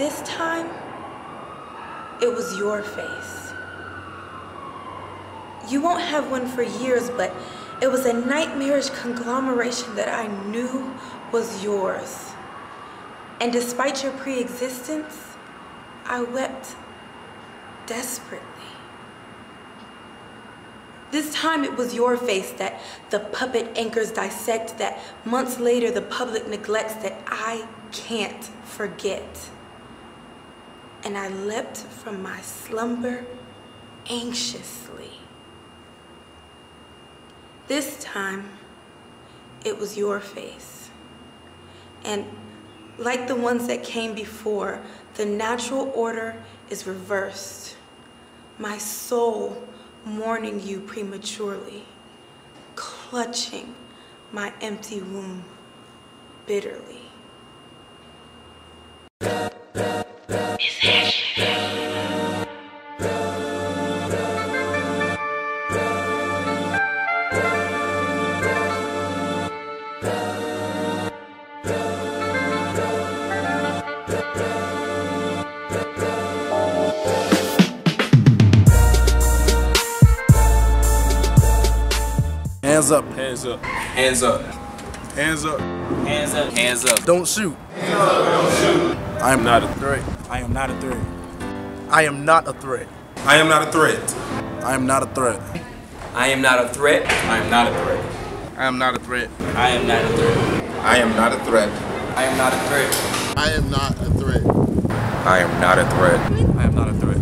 this time, it was your face. You won't have one for years, but it was a nightmarish conglomeration that I knew was yours. And despite your pre-existence, I wept desperately. This time it was your face that the puppet anchors dissect, that months later the public neglects, that I can't forget. And I leapt from my slumber anxiously. This time it was your face. And like the ones that came before, the natural order is reversed. My soul mourning you prematurely, clutching my empty womb bitterly. Hands up. Hands up. Hands up. Hands up. Hands up. Hands up. Don't shoot. Hands up. Don't shoot. I am not a threat. I am not a threat. I am not a threat. I am not a threat. I am not a threat. I am not a threat. I am not a threat. I am not a threat. I am not a threat. I am not a threat. I am not a threat. I am not a threat. I am not a threat. I am not a threat.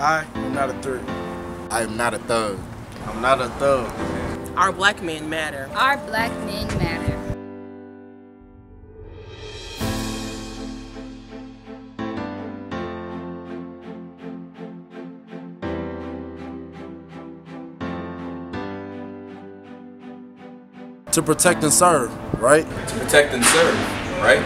I am not a threat. I am not a thug. I'm not a thug. Our black men matter. Our black men matter. To protect and serve, right? To protect and serve, right?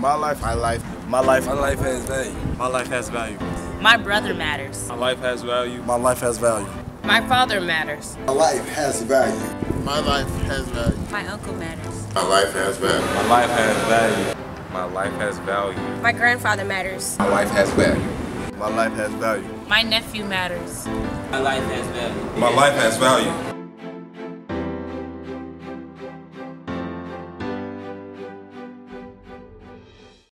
My life, my life, my life, my life has value. My life has value. My brother matters. My life has value. My life has value. My father matters. My life has value. My life has value. My uncle matters. My life has value. My life has value. My life has value. My grandfather matters. My life has value. My life has value. My nephew matters. My life has value. My life has value.